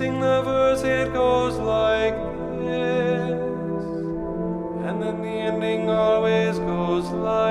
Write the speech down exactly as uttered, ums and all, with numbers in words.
sing the verse, it goes like this, and then the ending always goes like this.